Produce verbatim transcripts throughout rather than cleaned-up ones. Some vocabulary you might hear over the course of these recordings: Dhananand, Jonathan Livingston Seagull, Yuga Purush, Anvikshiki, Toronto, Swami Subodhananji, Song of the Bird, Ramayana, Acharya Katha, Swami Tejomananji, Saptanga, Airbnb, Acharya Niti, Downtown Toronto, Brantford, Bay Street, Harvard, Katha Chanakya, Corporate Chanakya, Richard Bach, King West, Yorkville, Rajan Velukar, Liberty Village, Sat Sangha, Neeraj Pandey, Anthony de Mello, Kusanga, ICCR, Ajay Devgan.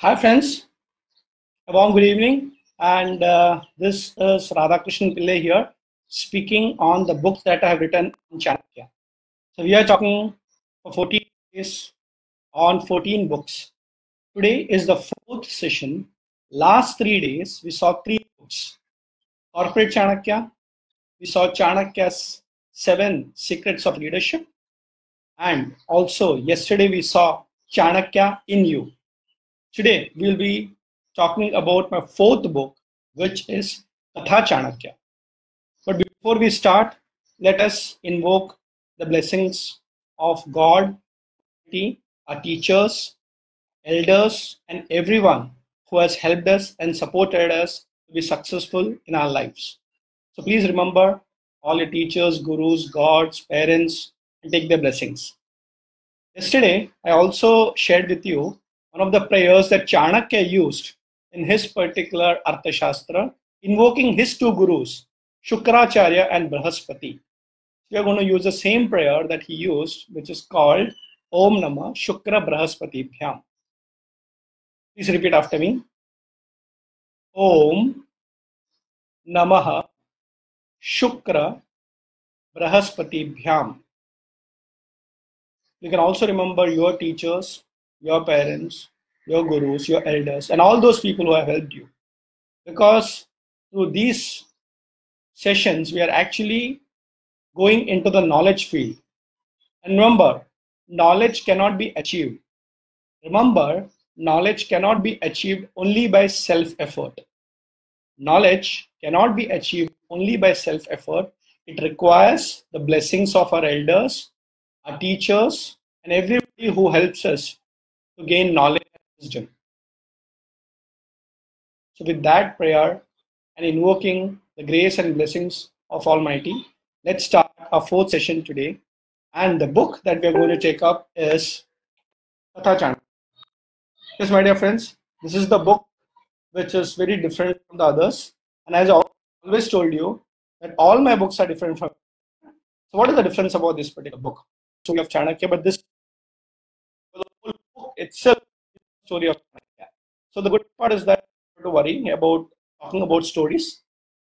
Hi friends, a warm good evening, and uh, this is Radhakrishnan Pillai here, speaking on the books that I have written on Chanakya. So we are talking for fourteen days on fourteen books. Today is the fourth session. Last three days we saw three books. Corporate Chanakya, we saw Chanakya's Seven Secrets of Leadership, and also yesterday we saw Chanakya in You. Today, we will be talking about my fourth book, which is Katha Chanakya. But before we start, let us invoke the blessings of God, our teachers, elders, and everyone who has helped us and supported us to be successful in our lives. So please remember all your teachers, gurus, gods, parents, and take their blessings. Yesterday, I also shared with you one of the prayers that Chanakya used in his particular Arthashastra, invoking his two gurus, Shukracharya and Brahaspati. We are going to use the same prayer that he used, which is called Om Namah Shukra Brahaspati Bhyam. Please repeat after me. Om Namah Shukra Brahaspati Bhyam. You can also remember your teachers, your parents, your gurus, your elders, and all those people who have helped you. Because through these sessions, we are actually going into the knowledge field. And remember, knowledge cannot be achieved. Remember, knowledge cannot be achieved only by self-effort. Knowledge cannot be achieved only by self-effort. It requires the blessings of our elders, our teachers, and everybody who helps us to gain knowledge and wisdom. So with that prayer and invoking the grace and blessings of Almighty, let's start our fourth session today. And the book that we are going to take up is Katha Chanakya. Yes, my dear friends, this is the book which is very different from the others. And as I always told you, that all my books are different from. So what is the difference about this particular book? Story of Chanakya, but this itself story of Chanakya. So the good part is that you don't worry about talking about stories,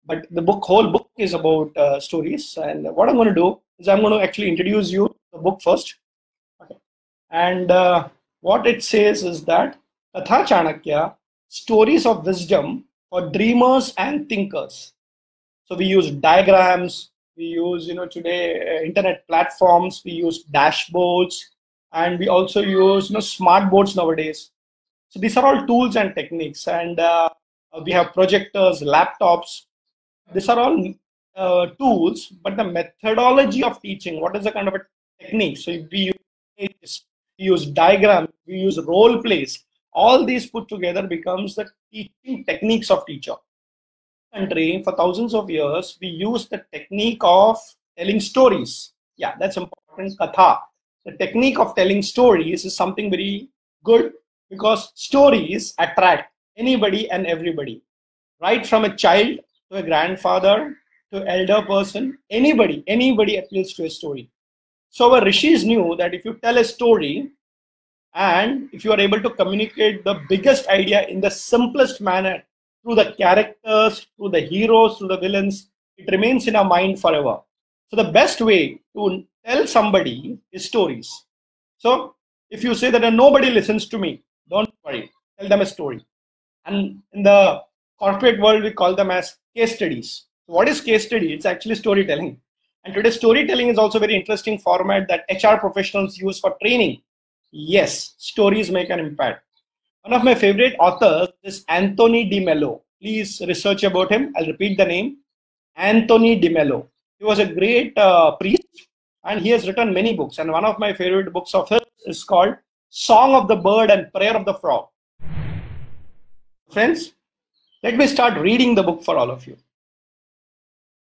but the book, whole book is about uh, stories. And what I'm going to do is I'm going to actually introduce you to the book first. Okay. And uh, what it says is that Katha Chanakya, stories of wisdom for dreamers and thinkers. So we use diagrams, we use, you know, today uh, internet platforms, we use dashboards, and we also use, you know, smart boards nowadays. So these are all tools and techniques, and uh, we have projectors, laptops. These are all uh, tools, but the methodology of teaching, what is the kind of a technique? So if we use, we use diagrams, we use role plays. All these put together becomes the teaching techniques of teacher. In our country, for thousands of years, we use the technique of telling stories. Yeah, that's important, katha. The technique of telling stories is something very good, because stories attract anybody and everybody, right from a child to a grandfather to elder person. Anybody, anybody appeals to a story. So our rishis knew that if you tell a story and if you are able to communicate the biggest idea in the simplest manner through the characters, through the heroes, through the villains, it remains in our mind forever. So the best way to tell somebody his stories. So if you say that nobody listens to me, don't worry, tell them a story. And in the corporate world, we call them as case studies. So what is case study? It's actually storytelling. And today storytelling is also a very interesting format that H R professionals use for training. Yes, stories make an impact. One of my favorite authors is Anthony de Mello. Please research about him. I'll repeat the name. Anthony de Mello. He was a great uh, priest. And he has written many books, and one of my favorite books of his is called Song of the Bird and Prayer of the Frog. Friends, let me start reading the book for all of you.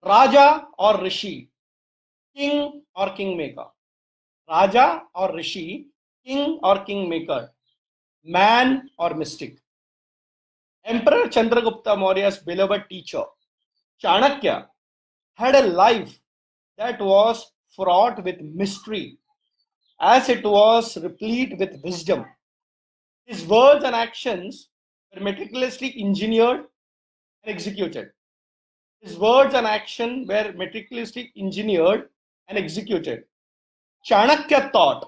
Raja or Rishi, king or kingmaker. Raja or Rishi, king or kingmaker, man or mystic. Emperor Chandragupta Maurya's beloved teacher, Chanakya, had a life that was fraught with mystery, as it was replete with wisdom. His His words and actions were meticulously engineered and executed. His words and action were meticulously engineered and executed. Chanakya taught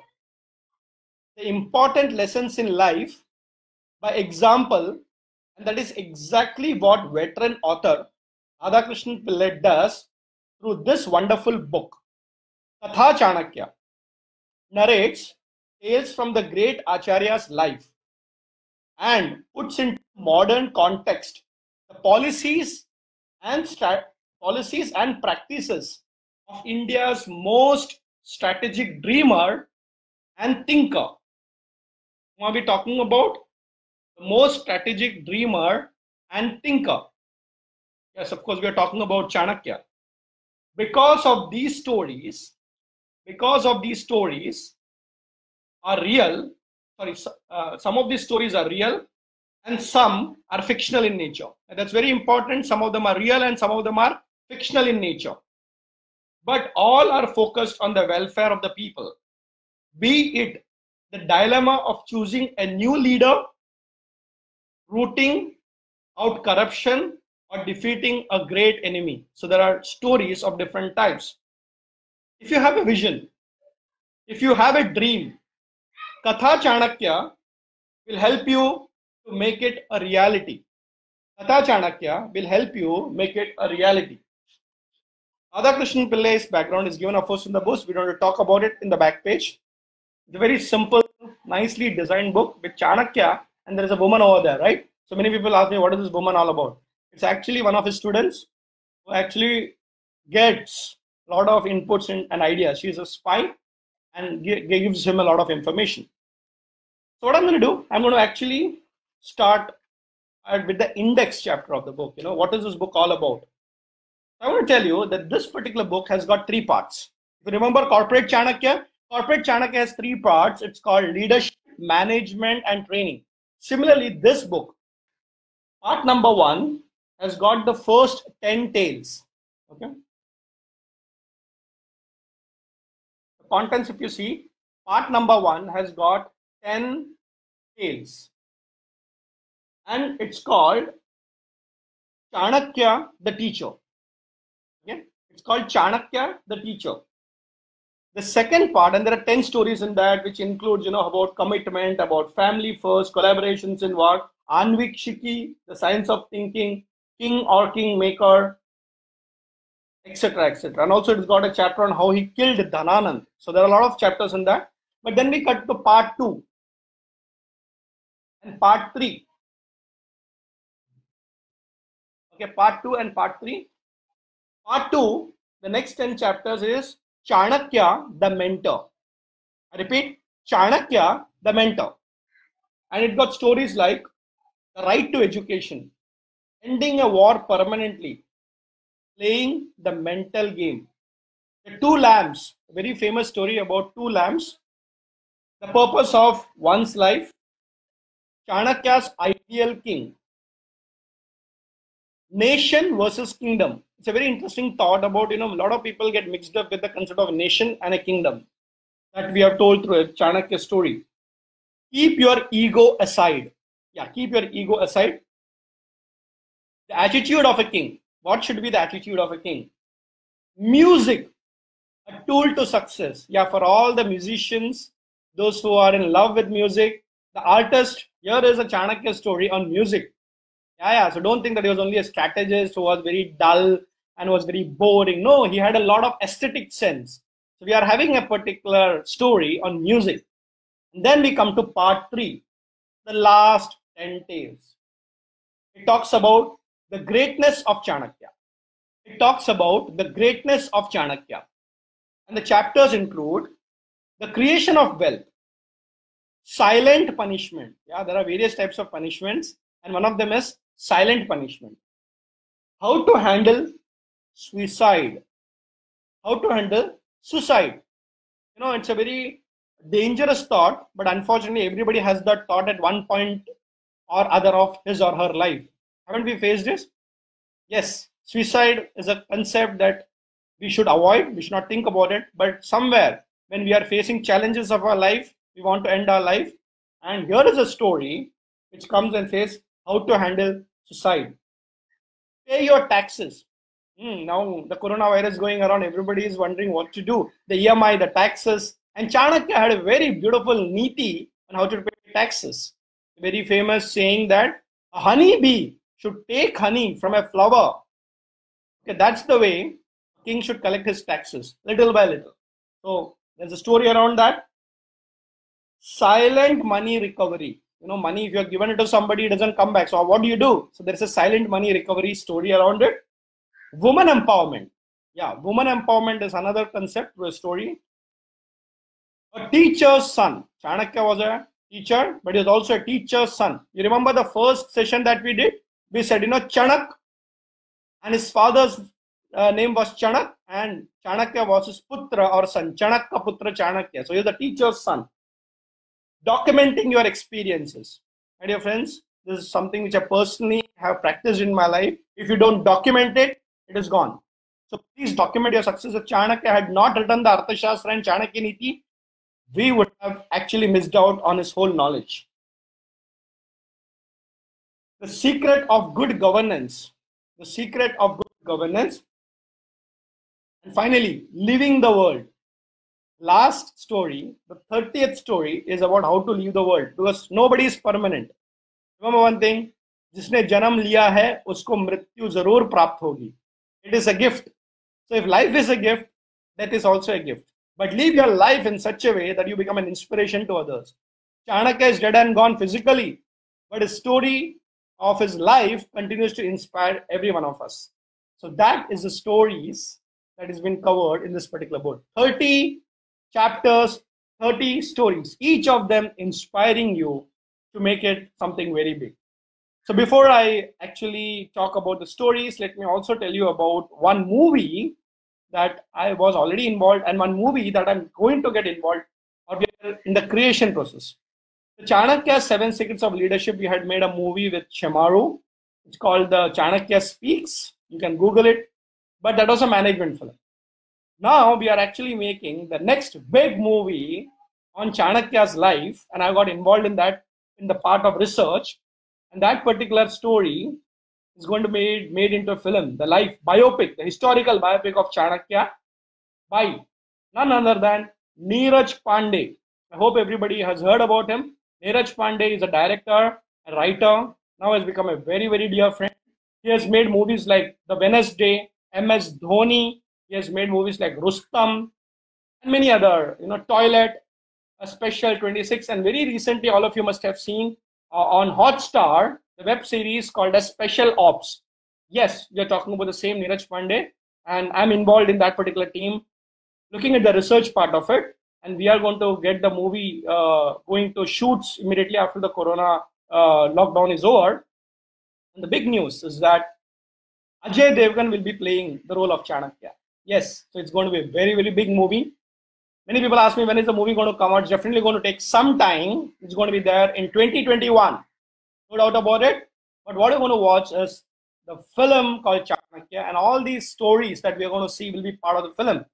the important lessons in life by example, and that is exactly what veteran author Radhakrishnan Pillai does through this wonderful book. Katha Chanakya narrates tales from the great Acharya's life and puts into modern context the policies and policies and practices of India's most strategic dreamer and thinker. We'll be talking about the most strategic dreamer and thinker. Yes, of course, we are talking about Chanakya. Because of these stories, because of these stories are real, sorry, uh, some of these stories are real and some are fictional in nature. And that's very important. Some of them are real and some of them are fictional in nature. But all are focused on the welfare of the people. Be it the dilemma of choosing a new leader, rooting out corruption, or defeating a great enemy. So there are stories of different types. If you have a vision, if you have a dream, Katha Chanakya will help you to make it a reality. Katha Chanakya will help you make it a reality. Radhakrishnan Pillai's background is given, of course, in the book. We don't want to talk about it in the back page. It's a very simple, nicely designed book with Chanakya, and there is a woman over there, right? So many people ask me, what is this woman all about? It's actually one of his students who actually gets a lot of inputs and, and ideas. She's a spy and gi gives him a lot of information. So what I'm going to do, I'm going to actually start with the index chapter of the book. You know, what is this book all about? I want to tell you that this particular book has got three parts. If you remember Corporate Chanakya, Corporate Chanakya has three parts. It's called Leadership, Management, and Training. Similarly, this book, part number one, has got the first ten tales. Okay. The contents, if you see, part number one has got ten tales. And it's called Chanakya the Teacher. Okay. It's called Chanakya the Teacher. The second part, and there are ten stories in that, which includes, you know, about commitment, about family first, collaborations in work, Anvikshiki, the science of thinking, king or kingmaker, etc, et cetera. And also it's got a chapter on how he killed Dhananand. So there are a lot of chapters in that. But then we cut to part two and part three. Okay, part two and part three. Part two, the next ten chapters is Chanakya the Mentor. I repeat, Chanakya the Mentor. And it got stories like the right to education, ending a war permanently, playing the mental game, the two lambs, a very famous story about two lambs, the purpose of one's life, Chanakya's ideal king, nation versus kingdom. It's a very interesting thought about, you know, a lot of people get mixed up with the concept of a nation and a kingdom that we have told through a Chanakya story. Keep your ego aside. Yeah, keep your ego aside. The attitude of a king. What should be the attitude of a king? Music, a tool to success. Yeah, for all the musicians, those who are in love with music, the artist, here is a Chanakya story on music. Yeah, yeah, so don't think that he was only a strategist who was very dull and was very boring. No, he had a lot of aesthetic sense. So we are having a particular story on music. And then we come to part three, the last ten tales. It talks about the greatness of Chanakya. It talks about the greatness of Chanakya. And the chapters include the creation of wealth, silent punishment. Yeah, there are various types of punishments, and one of them is silent punishment. How to handle suicide. How to handle suicide. You know, it's a very dangerous thought, but unfortunately everybody has that thought at one point or other of his or her life. Haven't we faced this? Yes, suicide is a concept that we should avoid, we should not think about it, but somewhere when we are facing challenges of our life, we want to end our life And here is a story which comes and says how to handle suicide. Pay your taxes. Mm, now the coronavirus going around, everybody is wondering what to do. The E M I, the taxes. And Chanakya had a very beautiful niti on how to pay taxes. A very famous saying that a honeybee should take honey from a flower. Okay, that's the way a king should collect his taxes, little by little. So there's a story around that. Silent money recovery. You know, money, if you are given it to somebody, it doesn't come back. So what do you do? So there's a silent money recovery story around it. Woman empowerment. Yeah, woman empowerment is another concept to a story. A teacher's son. Chanakya was a teacher, but he was also a teacher's son. You remember the first session that we did? We said, you know, Chanak, and his father's uh, name was Chanak, and Chanakya was his putra or son. Chanakya putra Chanakya. So he was the teacher's son. Documenting your experiences. My dear friends, this is something which I personally have practiced in my life. If you don't document it, it is gone. So please document your success. If Chanakya had not written the Arthashastra and Chanakya Niti, we would have actually missed out on his whole knowledge. The secret of good governance. The secret of good governance. And finally, leaving the world. Last story, the thirtieth story, is about how to leave the world, because nobody is permanent. Remember one thing, jisne janam liya hai, usko mrityu zarur prapt hogi. It is a gift. So if life is a gift, death is also a gift. But live your life in such a way that you become an inspiration to others. Chanakya is dead and gone physically, but his story of his life continues to inspire every one of us. So that is the stories that has been covered in this particular book. thirty chapters, thirty stories, each of them inspiring you to make it something very big. So before I actually talk about the stories, let me also tell you about one movie that I was already involved and one movie that I'm going to get involved or in the creation process. The Chanakya's Seven Secrets of Leadership, we had made a movie with Shemaroo. It's called the Chanakya Speaks. You can Google it. But that was a management film. Now we are actually making the next big movie on Chanakya's life, and I got involved in that in the part of research. And that particular story is going to be made into a film, the life biopic, the historical biopic of Chanakya by none other than Neeraj Pandey. I hope everybody has heard about him. Neeraj Pandey is a director, a writer, now has become a very, very dear friend. He has made movies like The Wednesday, M S Dhoni. He has made movies like Rustam and many other, you know, Toilet, A Special twenty-six, and very recently all of you must have seen uh, on Hotstar, the web series called A Special Ops. Yes, you're talking about the same Neeraj Pandey, and I'm involved in that particular team, looking at the research part of it, and we are going to get the movie uh, going to shoots immediately after the corona uh, lockdown is over. And the big news is that Ajay Devgan will be playing the role of Chanakya. Yes, so it's going to be a very, very big movie. Many people ask me, when is the movie going to come out? It's definitely going to take some time. It's going to be there in twenty twenty-one. No doubt about it. But what you're going to watch is the film called Chanakya, and all these stories that we're going to see will be part of the film.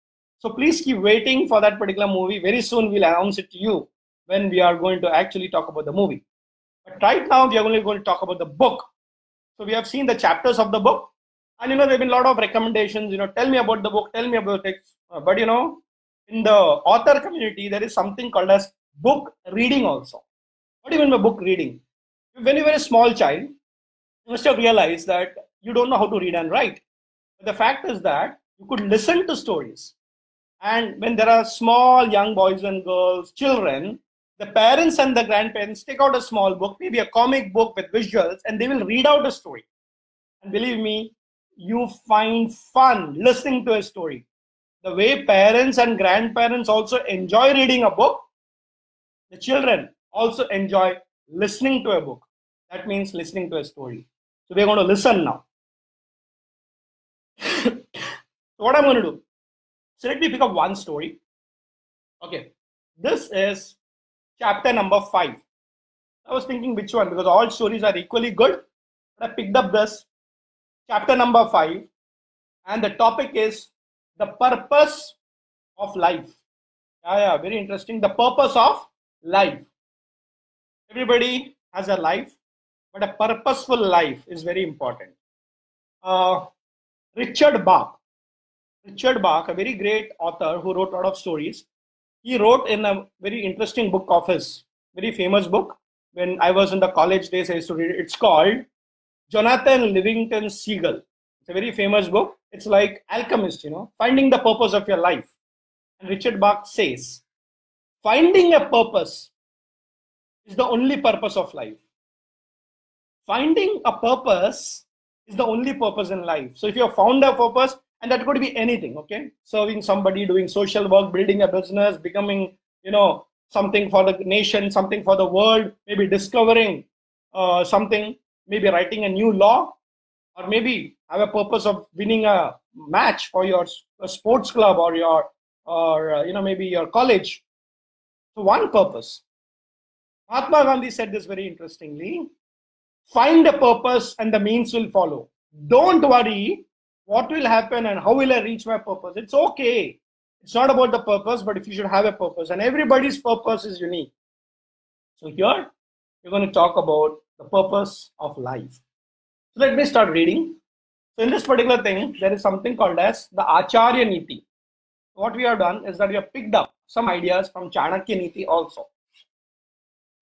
So please keep waiting for that particular movie. Very soon we'll announce it to you when we are going to actually talk about the movie. But right now we are only going to talk about the book. So we have seen the chapters of the book, and you know there have been a lot of recommendations. You know, tell me about the book, tell me about it. But you know, in the author community, there is something called as book reading also. What do you mean by book reading? When you were a small child, you must have realized that you don't know how to read and write. But the fact is that you could listen to stories. And when there are small young boys and girls, children, the parents and the grandparents take out a small book, maybe a comic book with visuals, and they will read out a story. And believe me, you find fun listening to a story. The way parents and grandparents also enjoy reading a book, the children also enjoy listening to a book. That means listening to a story. So we're going to listen now. So what I'm going to do, so let me pick up one story. Okay, this is chapter number five. I was thinking which one, because all stories are equally good, but I picked up this chapter number five, and the topic is the purpose of life. Yeah, yeah, very interesting. The purpose of life. Everybody has a life, but a purposeful life is very important. Uh, Richard Bach, Richard Bach, a very great author who wrote a lot of stories. He wrote in a very interesting book of his, very famous book. When I was in the college days, I used to read it. It's called Jonathan Livingston Seagull. It's a very famous book. It's like Alchemist, you know, finding the purpose of your life. And Richard Bach says, finding a purpose is the only purpose of life. Finding a purpose is the only purpose in life. So if you have found a purpose, and that could be anything, okay? Serving somebody, doing social work, building a business, becoming, you know, something for the nation, something for the world, maybe discovering uh, something, maybe writing a new law, or maybe have a purpose of winning a match for your sports club or your, or uh, you know, maybe your college. So one purpose. Mahatma Gandhi said this very interestingly. Find a purpose and the means will follow. Don't worry what will happen and how will I reach my purpose. It's okay. It's not about the purpose, but if you should have a purpose, and everybody's purpose is unique. So here we're going to talk about the purpose of life. So let me start reading. So in this particular thing, there is something called as the Acharya Niti. What we have done is that we have picked up some ideas from Chanakya Niti also.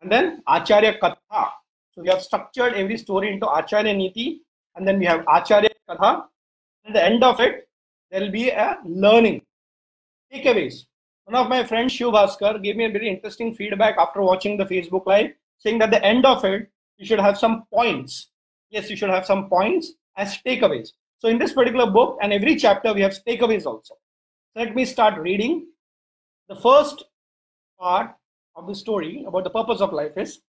And then Acharya Katha. So we have structured every story into Acharya Niti, and then we have Acharya Katha. At the end of it, there will be a learning. Takeaways. One of my friends, Shiv Bhaskar, gave me a very interesting feedback after watching the Facebook Live, saying that at the end of it, you should have some points. Yes, you should have some points as takeaways. So in this particular book and every chapter, we have takeaways also. Let me start reading. The first part of the story about the purpose of life is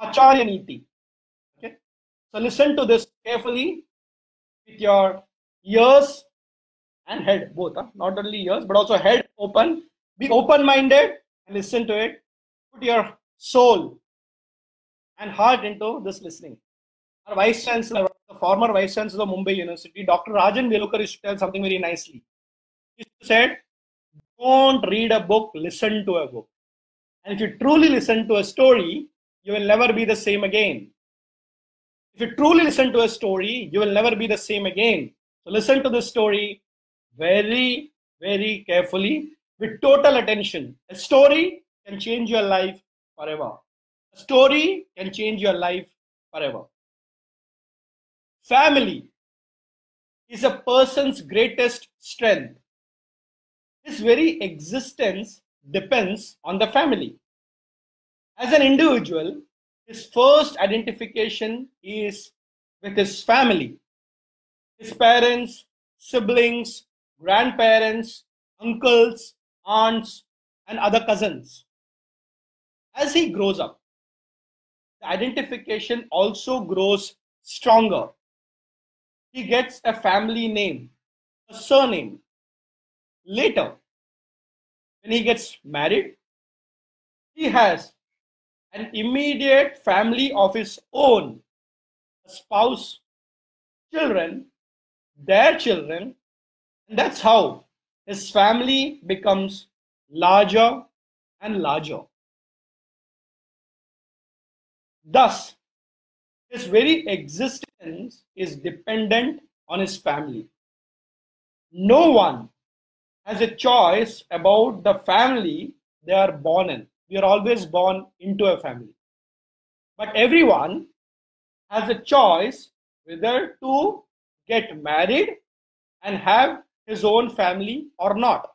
Acharya Niti. Okay? So listen to this carefully with your ears and head both, huh? Not only ears but also head open. Be open-minded and listen to it. Put your soul and heart into this listening. Our Vice Chancellor, the former Vice Chancellor of Mumbai University, Doctor Rajan Velukar, used to tell something very nicely. He said, "Don't read a book, listen to a book." And if you truly listen to a story, you will never be the same again. If you truly listen to a story, you will never be the same again. So listen to this story very, very carefully with total attention. A story can change your life forever. A story can change your life forever. Family is a person's greatest strength. His very existence depends on the family. As an individual, his first identification is with his family. His parents, siblings, grandparents, uncles, aunts, and other cousins. As he grows up, the identification also grows stronger. He gets a family name, a surname. Later, when he gets married, he has an immediate family of his own, a spouse, children, their children, and that's how his family becomes larger and larger. Thus, his very existence is dependent on his family. No one has a choice about the family they are born in. We are always born into a family. But everyone has a choice whether to get married and have his own family or not.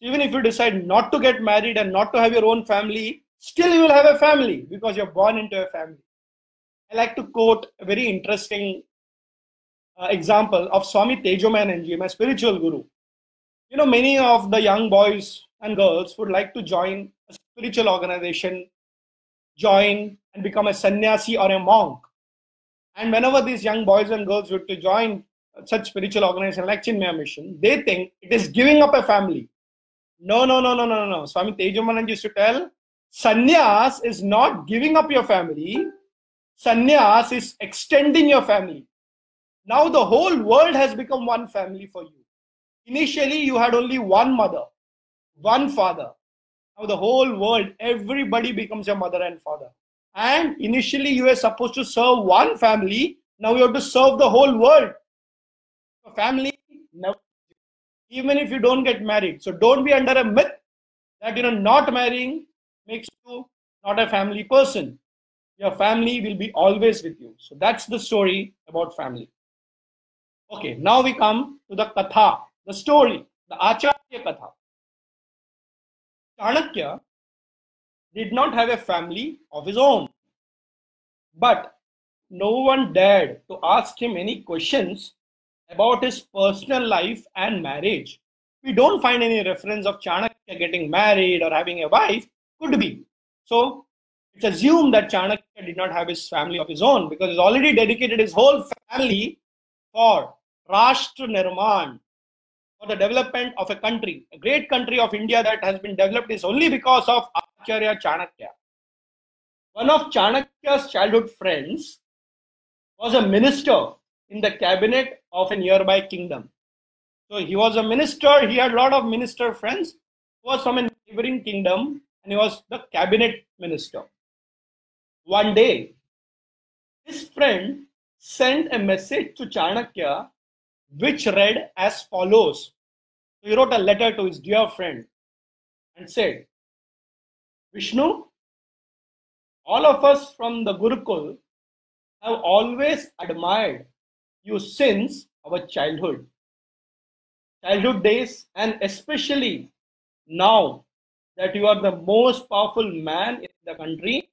Even if you decide not to get married and not to have your own family, still you will have a family because you're born into a family. I like to quote a very interesting uh, example of Swami Tejomananji, my spiritual guru. You know, many of the young boys and girls would like to join a spiritual organization, join and become a sannyasi or a monk. And whenever these young boys and girls would to join such spiritual organization like Chinmaya Mission, they think it is giving up a family. No, no, no, no, no, no. Swami Tejomananji used to tell, sannyas is not giving up your family. Sannyas is extending your family. Now the whole world has become one family for you. Initially, you had only one mother, one father. Now the whole world, everybody becomes your mother and father. And initially you were supposed to serve one family. Now you have to serve the whole world. So family, never, even if you don't get married. So don't be under a myth that, you know, not marrying makes you not a family person. Your family will be always with you. So that's the story about family. Okay, now we come to the Katha, the story, the Acharya Katha. Chanakya did not have a family of his own, but no one dared to ask him any questions about his personal life and marriage. We don't find any reference of Chanakya getting married or having a wife, could be. So it's assumed that Chanakya did not have his family of his own because he's already dedicated his whole family for Rashtra Nirman, for the development of a country. A great country of India that has been developed is only because of Acharya Chanakya. One of Chanakya's childhood friends was a minister in the cabinet of a nearby kingdom. So he was a minister, he had a lot of minister friends, who was from a neighboring kingdom, and he was the cabinet minister. One day, his friend sent a message to Chanakya which read as follows. He wrote a letter to his dear friend and said, Vishnu, all of us from the Gurukul have always admired you since our childhood, childhood days, and especially now that you are the most powerful man in the country,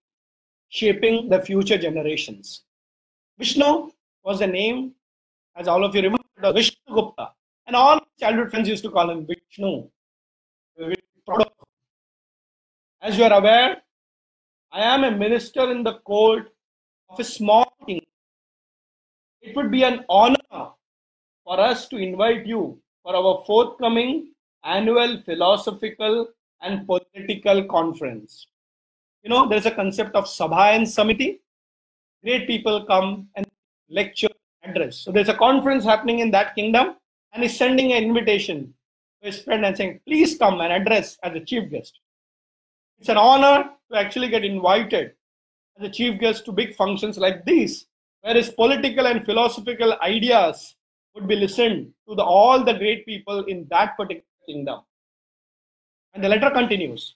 shaping the future generations. Vishnu was the name, as all of you remember, Vishnu Gupta, and all childhood friends used to call him Vishnu. As you are aware, I am a minister in the court of a small kingdom. It would be an honor for us to invite you for our forthcoming annual philosophical and political conference. You know, there is a concept of Sabha and Samiti. Great people come and lecture, address. So there's a conference happening in that kingdom, and he's sending an invitation to his friend and saying, please come and address as a chief guest. It's an honor to actually get invited as a chief guest to big functions like these, where his political and philosophical ideas would be listened to the, all the great people in that particular kingdom. And the letter continues.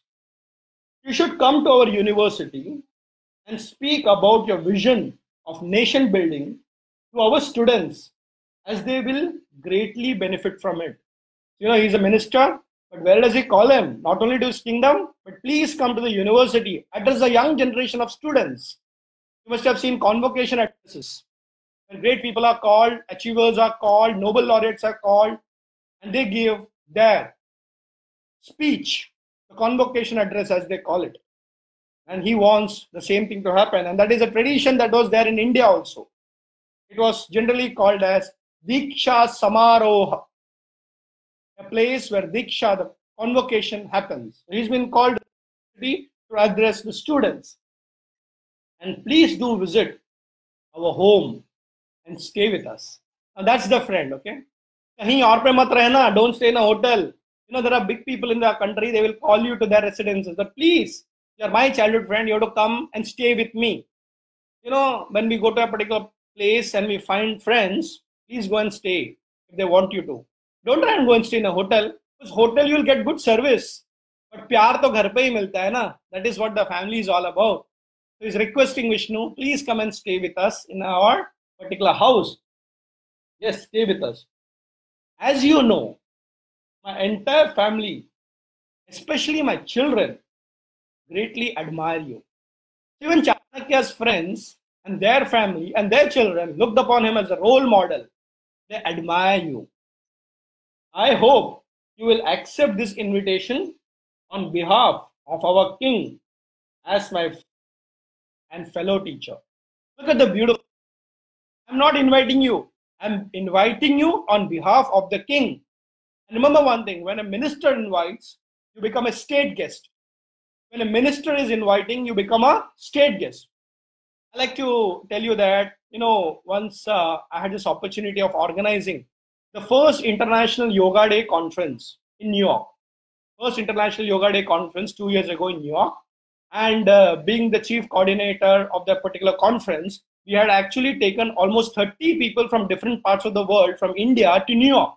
You should come to our university and speak about your vision of nation building to our students, as they will greatly benefit from it. You know, he's a minister, but where does he call him? Not only to his kingdom, but please come to the university, address the young generation of students. You must have seen convocation addresses. When great people are called, achievers are called, Nobel laureates are called, and they give their speech, the convocation address as they call it. And he wants the same thing to happen. And that is a tradition that was there in India also. It was generally called as Diksha Samaroha, a place where Diksha, the convocation, happens. He's been called to address the students. And please do visit our home and stay with us. Now that's the friend, okay? Don't stay in a hotel. You know, there are big people in the country, they will call you to their residences. But please, you're my childhood friend, you have to come and stay with me. You know, when we go to a particular place and we find friends, please go and stay if they want you to. Don't try and go and stay in a hotel, because hotel you will get good service. But pyar to ghar pe hi milta hai na. That is what the family is all about. So he's requesting Vishnu, please come and stay with us in our particular house. Yes, stay with us. As you know, my entire family, especially my children, greatly admire you. Even Chanakya's friends and their family and their children looked upon him as a role model. They admire you. I hope you will accept this invitation on behalf of our king as my friend and fellow teacher. Look at the beautiful. I'm not inviting you. I'm inviting you on behalf of the king. And remember one thing, when a minister invites, you become a state guest. When a minister is inviting, you become a state guest. I like to tell you that, you know, once uh, I had this opportunity of organizing the first International Yoga Day conference in New York. First International Yoga Day conference two years ago in New York. And uh, being the chief coordinator of that particular conference, we had actually taken almost thirty people from different parts of the world, from India to New York.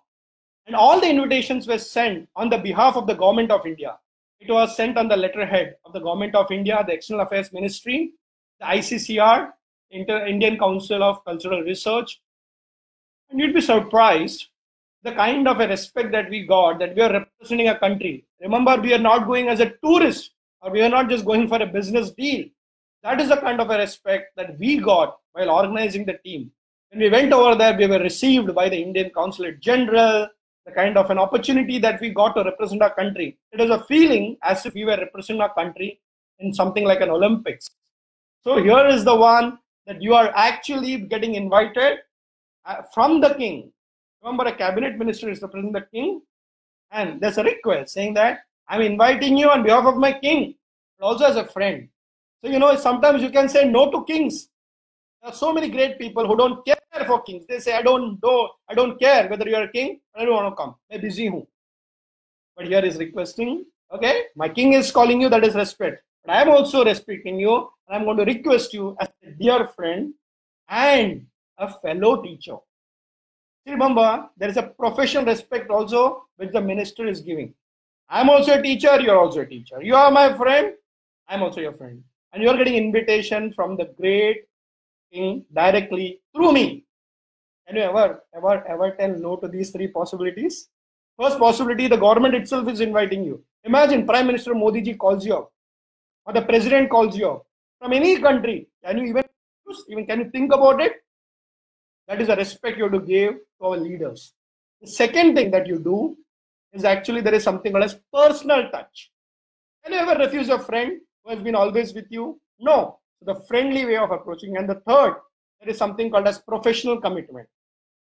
And all the invitations were sent on the behalf of the government of India. It was sent on the letterhead of the government of India, the External Affairs Ministry, the I C C R, Inter- Indian Council of Cultural Research. And you'd be surprised the kind of a respect that we got, that we are representing a country. Remember, we are not going as a tourist, or we are not just going for a business deal. That is the kind of a respect that we got while organizing the team. When we went over there, we were received by the Indian Consulate General, the kind of an opportunity that we got to represent our country. It was a feeling as if we were representing our country in something like an Olympics. So here is the one that you are actually getting invited from the king. Remember, a cabinet minister is representing the king, and there's a request saying that I'm inviting you on behalf of my king, but also as a friend. So, you know, sometimes you can say no to kings. There are so many great people who don't care for kings. They say, I don't know, I don't care whether you are a king, I don't want to come. I'm busy. But here is requesting, okay, my king is calling you, that is respect. But I am also respecting you, and I'm going to request you as a dear friend and a fellow teacher. Remember, there is a professional respect also which the minister is giving. I'm also a teacher, you're also a teacher. You are my friend, I'm also your friend. And you're getting invitation from the great king directly through me. Can you ever, ever, ever tell no to these three possibilities? First possibility, the government itself is inviting you. Imagine Prime Minister Modi ji calls you up, or the president calls you up from any country. Can you even, even can you think about it? That is the respect you have to give to our leaders. The second thing that you do is actually there is something called as personal touch. Can you ever refuse a friend who has been always with you? No. The friendly way of approaching. And the third, there is something called as professional commitment.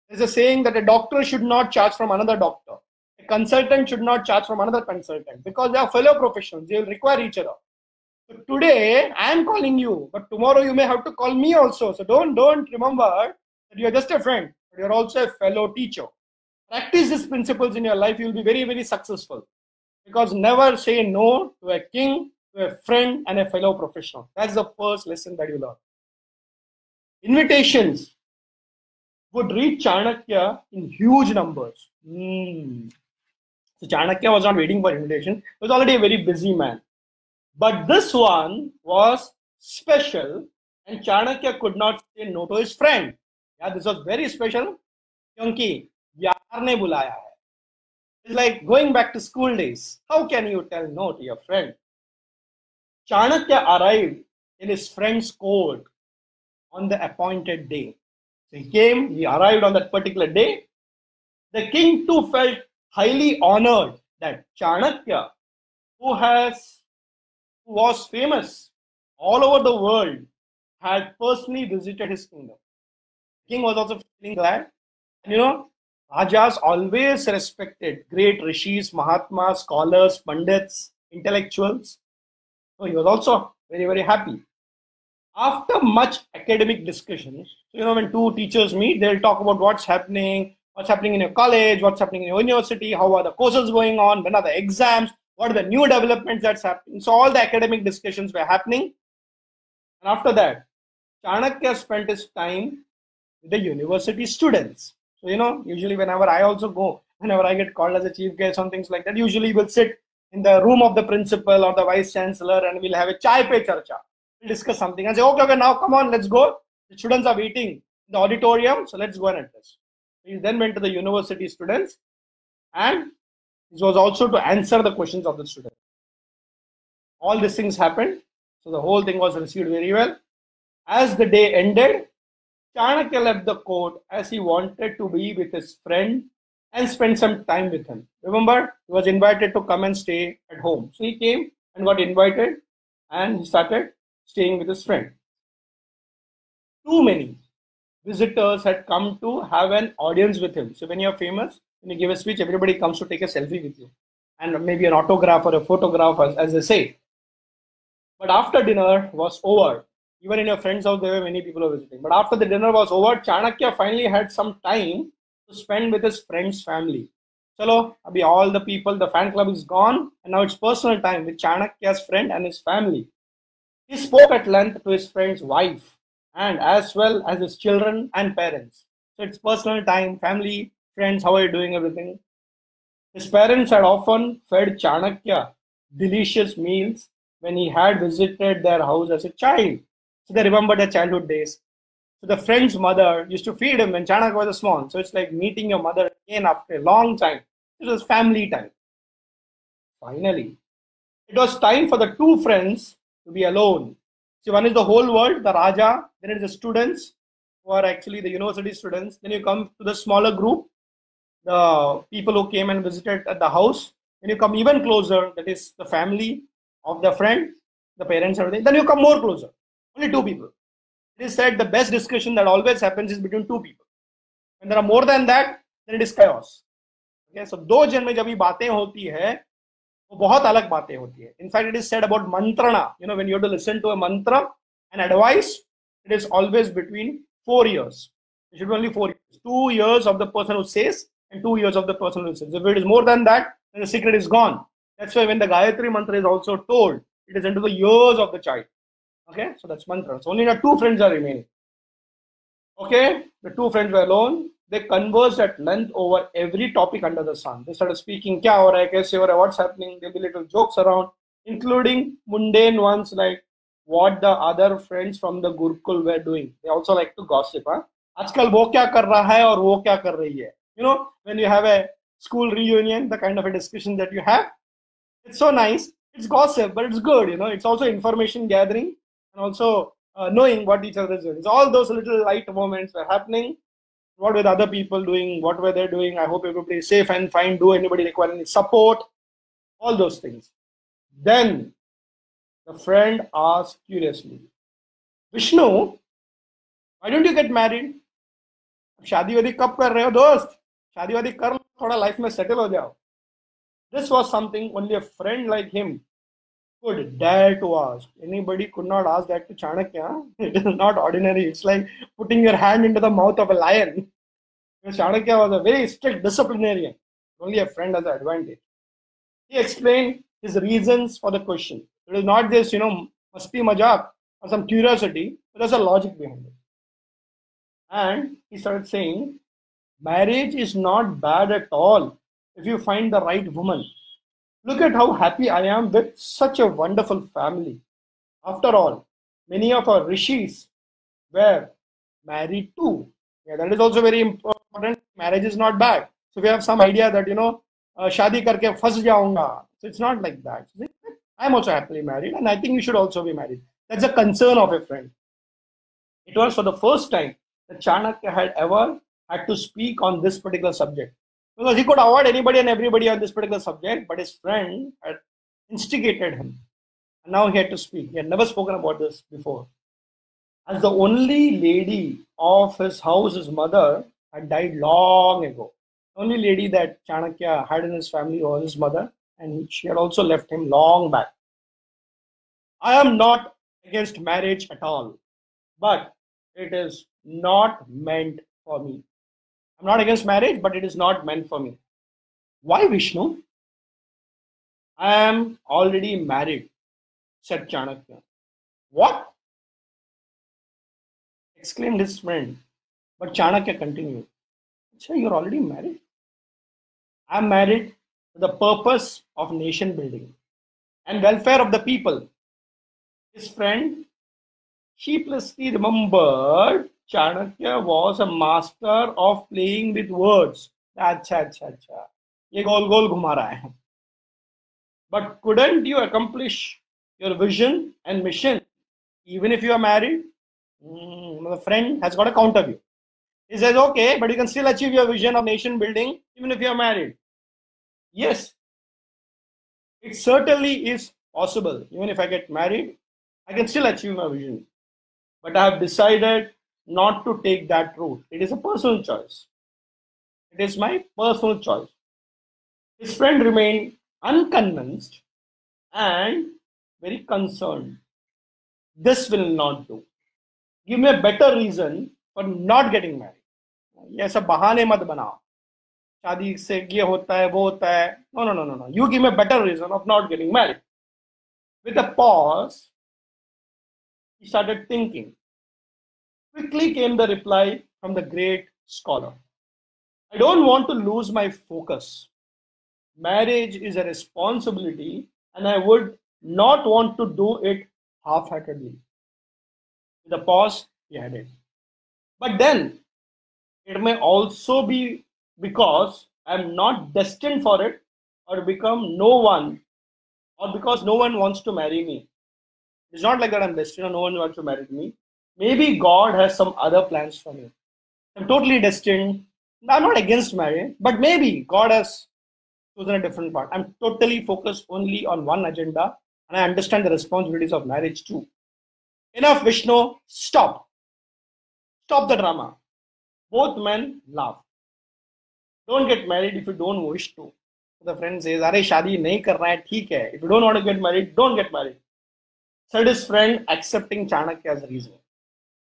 There's a saying that a doctor should not charge from another doctor. A consultant should not charge from another consultant, because they are fellow professionals. They will require each other. So today, I am calling you, but tomorrow you may have to call me also. So don't, don't remember that you are just a friend, but you are also a fellow teacher. Practice these principles in your life. You will be very, very successful, because never say no to a king, to a friend, and a fellow professional. That's the first lesson that you learn. Invitations would reach Chanakya in huge numbers. Mm. So Chanakya was not waiting for invitation. He was already a very busy man. But this one was special, and Chanakya could not say no to his friend. Yeah, this was very special. Kyunki yaar ne bulaya hai. It's like going back to school days. How can you tell no to your friend? Chanakya arrived in his friend's court on the appointed day. So he came, he arrived on that particular day. The king too felt highly honored that Chanakya, who has, who was famous all over the world, had personally visited his kingdom. The king was also feeling glad. And you know, Rajas always respected great rishis, mahatmas, scholars, pandits, intellectuals. So he was also very, very happy. After much academic discussions, you know, when two teachers meet, they'll talk about what's happening, what's happening in your college, what's happening in your university, how are the courses going on, when are the exams, what are the new developments that's happening. So all the academic discussions were happening. And after that, Chanakya spent his time with the university students. So, you know, usually whenever I also go, whenever I get called as a chief guest on things like that, usually we'll sit in the room of the principal or the vice chancellor, and we'll have a chai pe charcha. We'll discuss something and say, okay, okay, now come on, let's go. The students are waiting in the auditorium, so let's go and address. He then went to the university students, and this was also to answer the questions of the students. All these things happened, so the whole thing was received very well. As the day ended, Chanakya left the court as he wanted to be with his friend and spend some time with him. Remember, he was invited to come and stay at home. So he came and got invited, and he started staying with his friend. Too many visitors had come to have an audience with him. So when you're famous, when you give a speech, everybody comes to take a selfie with you, and maybe an autograph or a photograph, as, as they say. But after dinner was over, even in your friend's house, there were many people who were visiting. But after the dinner was over, Chanakya finally had some time to spend with his friend's family. Chalo, abhi all the people, the fan club is gone, and now it's personal time with Chanakya's friend and his family. He spoke at length to his friend's wife and as well as his children and parents. So it's personal time, family, friends, how are you doing, everything. His parents had often fed Chanakya delicious meals when he had visited their house as a child. So they remembered their childhood days. So the friend's mother used to feed him when Chanakya was small. So it's like meeting your mother again after a long time. It was family time. Finally, it was time for the two friends to be alone. So one is the whole world, the Raja, then it is the students who are actually the university students. Then you come to the smaller group, the people who came and visited at the house. Then you come even closer, that is the family of the friend, the parents, everything. Then you come more closer, only two people. It is said the best discussion that always happens is between two people. When there are more than that, then it is chaos. Okay, so do jan mein jabhi baatein hoti hai, wo bahut alag baatein hoti hai. In fact, it is said about mantrana. You know, when you have to listen to a mantra and advice, it is always between four years. It should be only four years. Two years of the person who says and two years of the person who says. If it is more than that, then the secret is gone. That's why when the Gayatri mantra is also told, it is into the years of the child. Okay, so that's mantra. So only the two friends are remaining. Okay, the two friends were alone. They conversed at length over every topic under the sun. They started speaking, kya ho raha hai, kaise ho raha hai, what's happening. There'll be little jokes around, including mundane ones like what the other friends from the Gurukul were doing. They also like to gossip. Huh? Aajkal wo kya kar raha hai aur wo kya kar rahi hai. You know, when you have a school reunion, the kind of a discussion that you have, it's so nice. It's gossip, but it's good. You know, it's also information gathering and also uh, knowing what each other is doing. So all those little light moments were happening. What were the other people doing? What were they doing? I hope everybody is safe and fine. Do anybody require any support? All those things. Then the friend asked curiously, Vishnu, why don't you get married? Shaadi wadi kab kar rahe ho dost? Shaadi wadi kar lo, thoda life mein settle ho jao. This was something only a friend like him could dare to ask. Anybody could not ask that to Chanakya. It is not ordinary. It's like putting your hand into the mouth of a lion. Chanakya was a very strict disciplinarian. Only a friend has an advantage. He explained his reasons for the question. It is not just, you know, masti majak or some curiosity, but there's a logic behind it. And he started saying, marriage is not bad at all if you find the right woman. Look at how happy I am with such a wonderful family. After all, many of our rishis were married too. Yeah, that is also very important. Marriage is not bad. So we have some idea that, you know, shadi karke phas jaunga. So it's not like that. I'm also happily married and I think you should also be married. That's a concern of a friend. It was for the first time that Chanakya had ever had to speak on this particular subject. Because he could avoid anybody and everybody on this particular subject, but his friend had instigated him. And now he had to speak. He had never spoken about this before. As the only lady of his house, his mother, had died long ago. The only lady that Chanakya had in his family was his mother, and she had also left him long back. I am not against marriage at all, but it is not meant for me. I'm not against marriage, but it is not meant for me. Why, Vishnu? I am already married, said Chanakya. What? Exclaimed his friend. But Chanakya continued. Sir, you're already married? I'm married for the purpose of nation building and welfare of the people. His friend sheeplessly remembered Chanakya was a master of playing with words. Achha, achha, achha. Ye gol gol ghuma raha hai. But couldn't you accomplish your vision and mission even if you are married? Mm, the friend has got a counter view. He says, okay, but you can still achieve your vision of nation building even if you are married. Yes, it certainly is possible. Even if I get married, I can still achieve my vision. But I have decided not to take that route. It is a personal choice. It is my personal choice. His friend remained unconvinced and very concerned. This will not do. Give me a better reason for not getting married. Aisa bahane mat banao. Shaadi se ye hota hai, wo hota hai. No, no, no, no, no. You give me a better reason of not getting married. With a pause, He started thinking. Quickly came the reply from the great scholar. I don't want to lose my focus. Marriage is a responsibility, and I would not want to do it half-heartedly. With a pause, he added. But then, it may also be because I am not destined for it, or become no one, or because no one wants to marry me. It's not like that I'm destined or no one wants to marry me. Maybe God has some other plans for me. I'm totally destined. I'm not against marriage, but maybe God has chosen a different part. I'm totally focused only on one agenda, and I understand the responsibilities of marriage too. Enough, Vishnu, stop. Stop the drama. Both men laugh. Don't get married if you don't wish to. The friend says, "Arey shaadi nahi karna hai, theek hai. If you don't want to get married, don't get married," said his friend, accepting Chanakya's reason.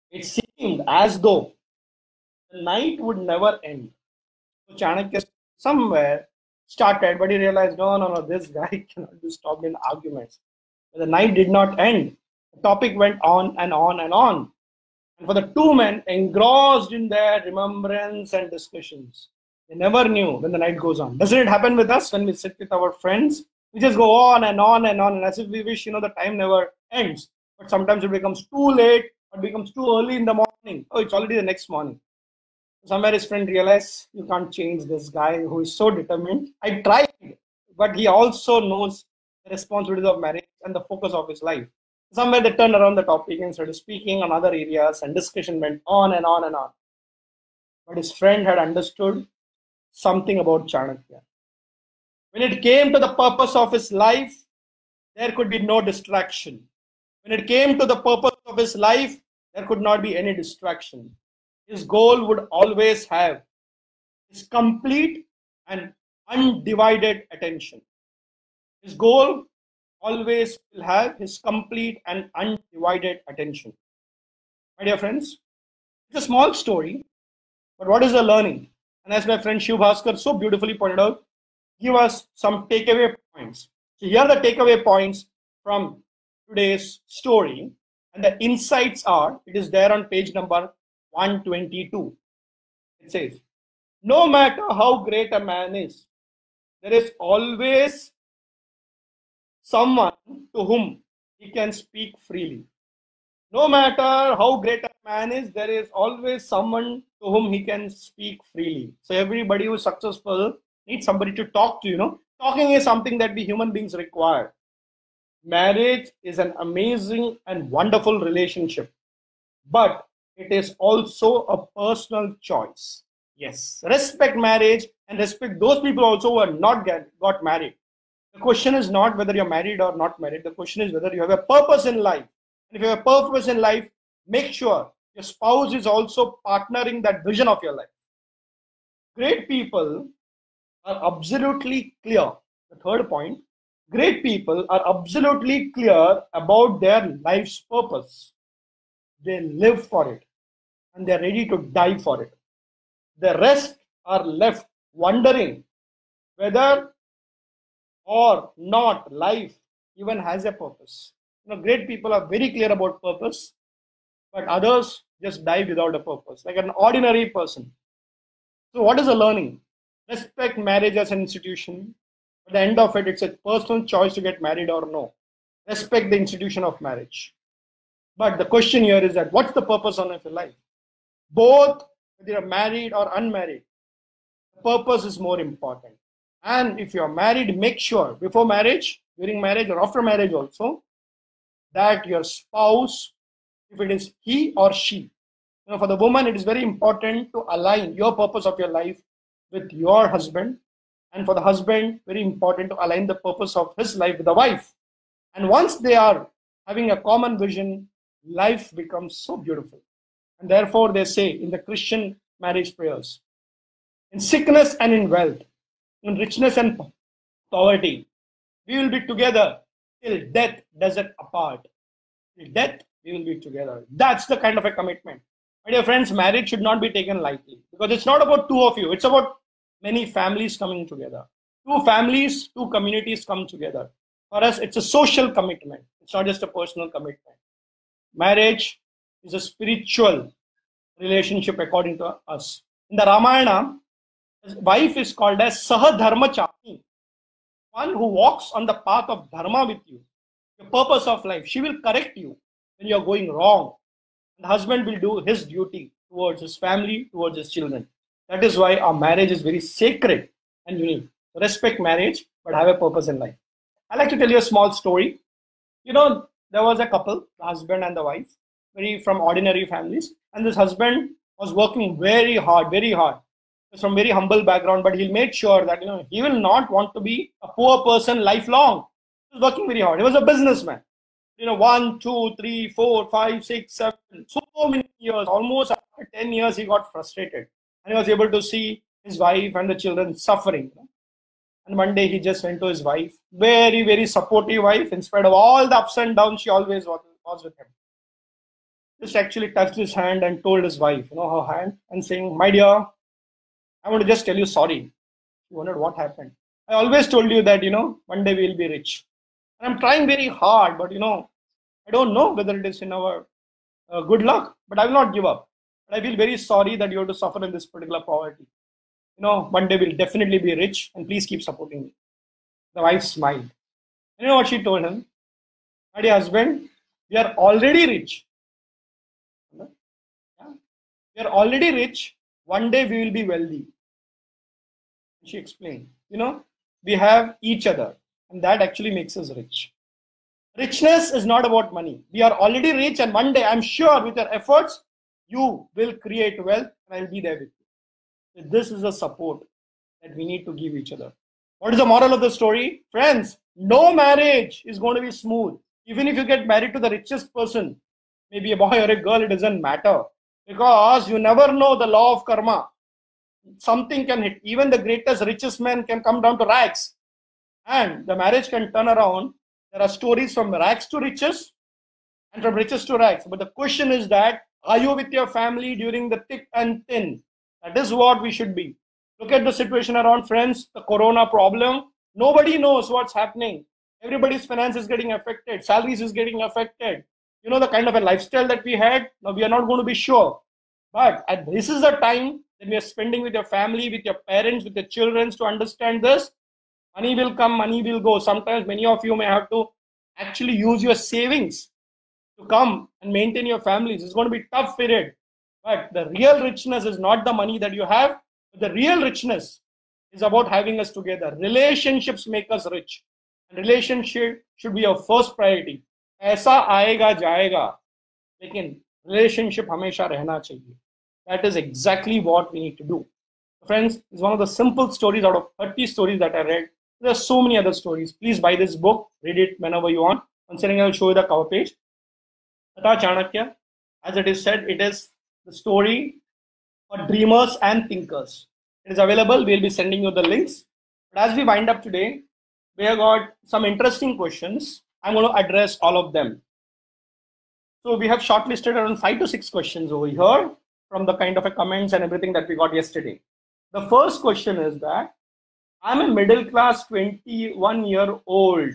It seemed as though the night would never end. So Chanakya somewhere started, but he realized, no, no, no, this guy cannot be stopped in arguments. But the night did not end. The topic went on and on and on. And for the two men, engrossed in their remembrance and discussions, they never knew when the night goes on. Doesn't it happen with us when we sit with our friends? We just go on and on and on, and as if we wish, you know, the time never ends. But sometimes it becomes too late, or becomes too early in the morning. Oh, it's already the next morning. Somewhere his friend realized, you can't change this guy who is so determined. I tried, but he also knows the responsibilities of marriage and the focus of his life. Somewhere they turned around the topic and started speaking on other areas, and discussion went on and on and on. But his friend had understood something about Chanakya. When it came to the purpose of his life, there could be no distraction. When it came to the purpose of his life, there could not be any distraction. His goal would always have his complete and undivided attention. His goal always will have his complete and undivided attention. My dear friends, it's a small story, but what is the learning? And as my friend Shiv Bhaskar so beautifully pointed out, give us some takeaway points. So here are the takeaway points from today's story. And the insights are, it is there on page number one twenty-two. It says, no matter how great a man is, there is always someone to whom he can speak freely. No matter how great a man is, there is always someone to whom he can speak freely. So everybody who is successful needs somebody to talk to, you know. Talking is something that we human beings require. Marriage is an amazing and wonderful relationship, but it is also a personal choice. Yes, respect marriage and respect those people also who are not get, got married. The question is not whether you're married or not married. The question is whether you have a purpose in life. And if you have a purpose in life, make sure your spouse is also partnering that vision of your life. Great people are absolutely clear. The third point, great people are absolutely clear about their life's purpose. They live for it, and they're ready to die for it. The rest are left wondering whether or not life even has a purpose. You know, great people are very clear about purpose, but others just die without a purpose, like an ordinary person. So what is the learning? Respect marriage as an institution. At the end of it, it's a personal choice to get married or no. Respect the institution of marriage. But the question here is that what's the purpose of your life? Both, whether you're married or unmarried, the purpose is more important. And if you're married, make sure before marriage, during marriage, or after marriage also, that your spouse, if it is he or she, you know, for the woman, it is very important to align your purpose of your life with your husband. And for the husband, very important to align the purpose of his life with the wife. And once they are having a common vision, life becomes so beautiful. And therefore, they say in the Christian marriage prayers, in sickness and in wealth, in richness and poverty, we will be together till death does it apart. Till death, we will be together. That's the kind of a commitment. My dear friends, marriage should not be taken lightly, because it's not about two of you. It's about many families coming together. Two families, two communities come together. For us, it's a social commitment. It's not just a personal commitment. marriage is a spiritual relationship according to us. In the Ramayana, his wife is called as Sahadharmachari, one who walks on the path of dharma with you, the purpose of life. She will correct you when you are going wrong. The husband will do his duty towards his family, towards his children. That is why our marriage is very sacred and unique. Respect marriage, but have a purpose in life. I like to tell you a small story. You know, there was a couple, the husband and the wife, very from ordinary families. And this husband was working very hard, very hard. He's from very humble background, but he made sure that, you know, he will not want to be a poor person lifelong. He was working very hard. He was a businessman. You know, one, two, three, four, five, six, seven, so many years. Almost after ten years, he got frustrated. And he was able to see his wife and the children suffering. And one day he just went to his wife, very, very supportive wife. In spite of all the ups and downs, she always was with him. Just actually touched his hand and told his wife, you know, her hand, and saying, "My dear, I want to just tell you sorry." She wondered what happened. "I always told you that, you know, one day we will be rich. And I'm trying very hard, but, you know, I don't know whether it is in our uh, good luck, but I will not give up. But I feel very sorry that you have to suffer in this particular poverty. You know, one day we'll definitely be rich, and please keep supporting me." The wife smiled. And you know what she told him? "My dear husband, we are already rich. Yeah? We are already rich. One day we will be wealthy." She explained, "You know, we have each other. And that actually makes us rich. Richness is not about money. We are already rich, and one day, I'm sure with your efforts, you will create wealth, and I'll be there with you." So this is a support that we need to give each other. What is the moral of the story? Friends, no marriage is going to be smooth. Even if you get married to the richest person, maybe a boy or a girl, it doesn't matter. Because you never know the law of karma. Something can hit. Even the greatest, richest man can come down to rags. And the marriage can turn around. There are stories from rags to riches and from riches to rags. But the question is that, are you with your family during the thick and thin? That is what we should be. Look at the situation around, friends, the corona problem. Nobody knows what's happening. Everybody's finance is getting affected. Salaries is getting affected. You know, the kind of a lifestyle that we had, now we are not going to be sure. But this is the time that we are spending with your family, with your parents, with your children to understand this. Money will come, money will go. Sometimes many of you may have to actually use your savings to come and maintain your families. It's going to be a tough period. But the real richness is not the money that you have. The real richness is about having us together. Relationships make us rich. And relationship should be your first priority. Aisa aayega jayega. Lekin relationship hamesha rehna chahiye. That is exactly what we need to do. Friends, it's one of the simple stories out of thirty stories that I read. There are so many other stories. Please buy this book. Read it whenever you want. Once again, I will show you the cover page. Katha Chanakya, as it is said, it is the story for dreamers and thinkers. It is available. We will be sending you the links. But as we wind up today, we have got some interesting questions. I'm going to address all of them. So we have shortlisted around five to six questions over here from the kind of a comments and everything that we got yesterday. The first question is that, I'm a middle class twenty-one year old.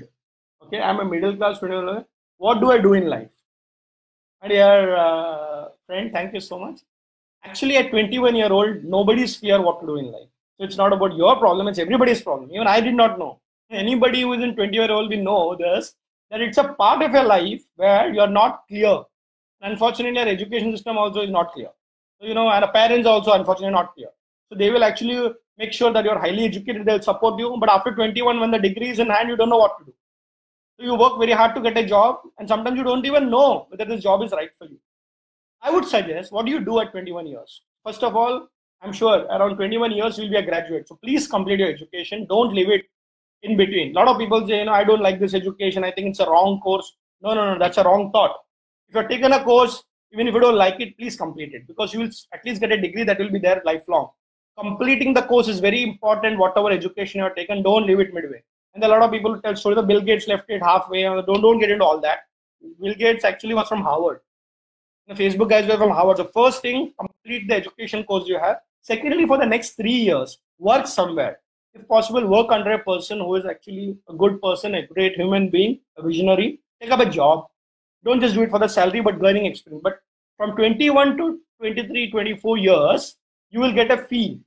Okay, I'm a middle class twenty-one year old. What do I do in life? My dear uh, friend, thank you so much. Actually, at twenty-one year old, nobody's clear what to do in life. So it's not about your problem, it's everybody's problem. Even I did not know. Anybody who is in twenty year old will know this, that it's a part of your life where you're not clear. Unfortunately, our education system also is not clear. So, you know, and our parents also unfortunately not clear. So they will actually make sure that you're highly educated, they'll support you. But after twenty-one, when the degree is in hand, you don't know what to do. So you work very hard to get a job, and sometimes you don't even know whether this job is right for you. I would suggest, what do you do at twenty-one years? First of all, I'm sure around twenty-one years, you'll be a graduate. So please complete your education. Don't leave it in between. A lot of people say, you know, I don't like this education. I think it's a wrong course. No, no, no, that's a wrong thought. If you're taking a course, even if you don't like it, please complete it, because you will at least get a degree that will be there lifelong. Completing the course is very important, whatever education you have taken, don't leave it midway. And a lot of people tell stories of Bill Gates left it halfway, and don't, don't get into all that. Bill Gates actually was from Harvard. The Facebook guys were from Harvard. The first thing, complete the education course you have. Secondly, for the next three years, work somewhere. If possible, work under a person who is actually a good person, a great human being, a visionary. Take up a job. don't just do it for the salary, but learning experience. But from twenty-one to twenty-three, twenty-four years, you will get a feel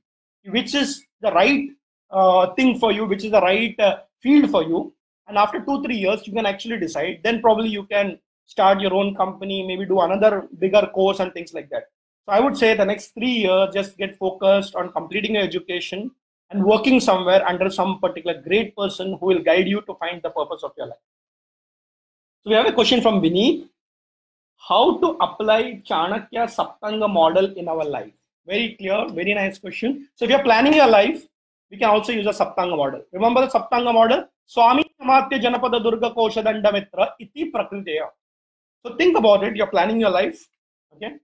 which is the right uh, thing for you, which is the right uh, field for you. And after two, three years, you can actually decide. Then probably you can start your own company, maybe do another bigger course and things like that. So I would say the next three years, just get focused on completing your education and working somewhere under some particular great person who will guide you to find the purpose of your life. So we have a question from Vineet. How to apply Chanakya Saptanga model in our life? Very clear, very nice question. So if you're planning your life, we can also use a Saptanga model. Remember the Saptanga model? Swami Samatya Janapada Durga Kosha Danda Mitra Iti Prakriteya. So think about it, you're planning your life, okay?